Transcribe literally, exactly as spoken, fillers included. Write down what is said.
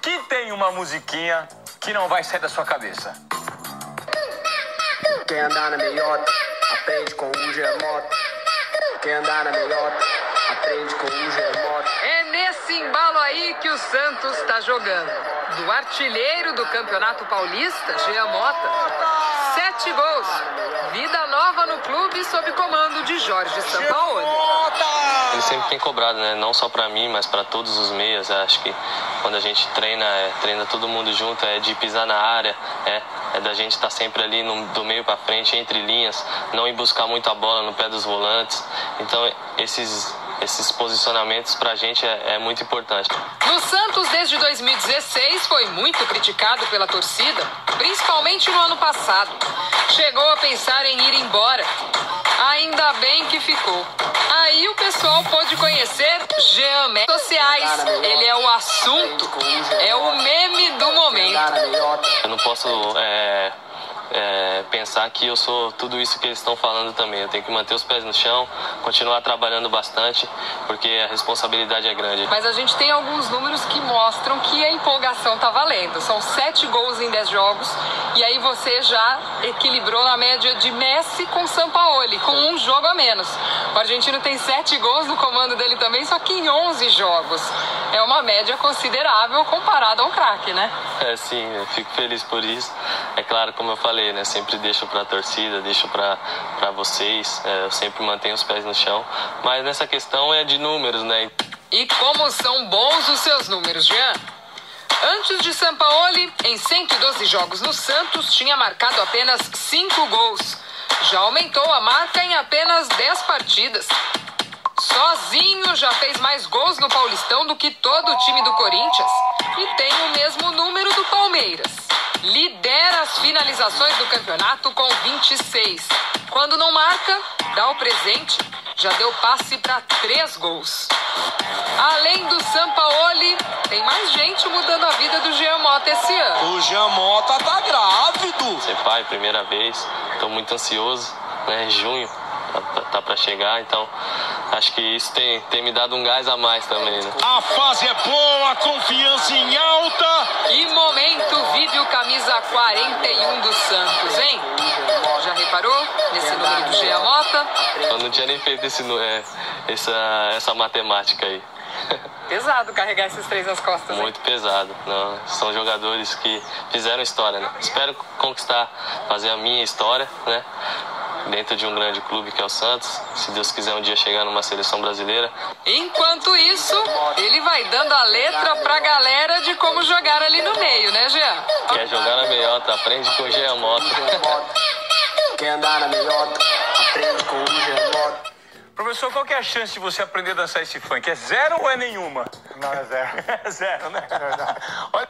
que tem uma musiquinha que não vai sair da sua cabeça. Quem andar na meiota, aprende com o Jean Mota. Quem andar na meiota, aprende com o Jean Mota. É nesse embalo aí que o Santos está jogando. Do artilheiro do Campeonato Paulista, Jean Mota, sete gols. Vida nova no clube sob comando de Jorge Sampaoli. Ele sempre tem cobrado, né? Não só para mim, mas para todos os meias. Acho que quando a gente treina, é, treina todo mundo junto, é de pisar na área, é, é da gente estar sempre ali no, do meio para frente, entre linhas, não ir buscar muito a bola no pé dos volantes. Então, esses, esses posicionamentos para a gente é, é muito importante. No Santos, desde dois mil e dezesseis, foi muito criticado pela torcida, principalmente no ano passado. Chegou a pensar em ir embora. Ainda bem que ficou. Aí o pessoal pôde conhecer Jean Mota sociais. Ele é o assunto, é o meme do momento. Eu não posso é, é, pensar que eu sou tudo isso que eles estão falando também. Eu tenho que manter os pés no chão, continuar trabalhando bastante, porque a responsabilidade é grande. Mas a gente tem alguns números que mostram que a empolgação está valendo. São sete gols em dez jogos. E aí você já equilibrou na média de Messi com Sampaoli, com um jogo a menos. O argentino tem sete gols no comando dele também, só que em onze jogos. É uma média considerável comparada ao craque, né? É, sim, eu fico feliz por isso. É claro, como eu falei, né? Sempre deixo para a torcida, deixo para para vocês. É, eu sempre mantenho os pés no chão. Mas nessa questão é de números, né? E como são bons os seus números, Jean? Antes de Sampaoli, em cento e doze jogos no Santos, tinha marcado apenas cinco gols. Já aumentou a marca em apenas dez partidas. Sozinho já fez mais gols no Paulistão do que todo o time do Corinthians. E tem o mesmo número do Palmeiras. Lidera as finalizações do campeonato com vinte e seis. Quando não marca, dá o presente. Já deu passe para três gols. Além do Sampaoli, tem mais gente mudando a vida do Jean Mota esse ano. O Jean Mota tá grávido. Ser pai, primeira vez. Tô muito ansioso, né? Junho tá para chegar, então acho que isso tem, tem me dado um gás a mais também, né? A fase é boa, a confiança em alta. Que momento vive o camisa quarenta e um do Santos, hein? Já reparou nesse número do Jean Mota? Eu não tinha nem feito esse, é, essa, essa matemática aí. Pesado carregar esses três nas costas. Muito hein? Pesado. Não, são jogadores que fizeram história, né? Espero conquistar, fazer a minha história, né? Dentro de um grande clube que é o Santos. Se Deus quiser um dia chegar numa seleção brasileira. Enquanto isso, ele vai dando a letra pra galera de como jogar ali no meio, né, Jean? Quer jogar na meiota, aprende com o Jean Mota. Quer andar na meiota, aprende com o Jean Mota. Professor, qual que é a chance de você aprender a dançar esse funk? É zero ou é nenhuma? Não, é zero. É zero, né? É verdade. Olha...